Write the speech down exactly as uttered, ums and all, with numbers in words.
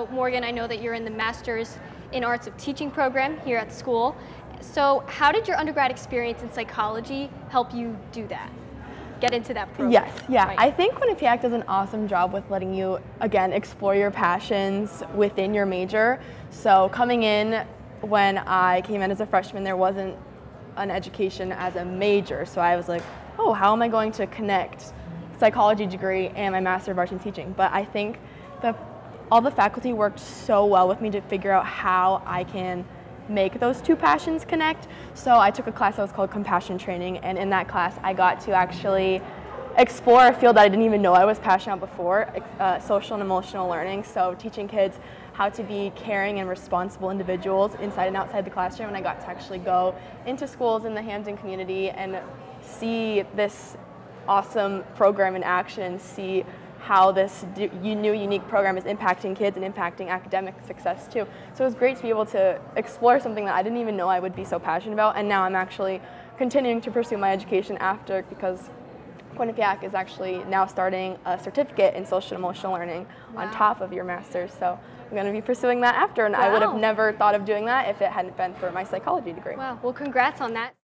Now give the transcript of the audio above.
So Morgan, I know that you're in the Master's in Arts of Teaching program here at school. So how did your undergrad experience in psychology help you do that? Get into that program? Yes, yeah. Right. I think Quinnipiac does an awesome job with letting you, again, explore your passions within your major. So coming in, when I came in as a freshman, there wasn't an education as a major. So I was like, oh, how am I going to connect psychology degree and my Master of Arts in Teaching? But I think the, all the faculty worked so well with me to figure out how I can make those two passions connect. So I took a class that was called Compassion Training, and in that class I got to actually explore a field that I didn't even know I was passionate about before, uh, social and emotional learning. So teaching kids how to be caring and responsible individuals inside and outside the classroom. And I got to actually go into schools in the Hamden community and see this awesome program in action, see how this new unique program is impacting kids and impacting academic success too. So it was great to be able to explore something that I didn't even know I would be so passionate about, and now I'm actually continuing to pursue my education after, because Quinnipiac is actually now starting a certificate in social and emotional learning wow. on top of your master's. So I'm going to be pursuing that after, and wow. I would have never thought of doing that if it hadn't been for my psychology degree. Wow, well congrats on that.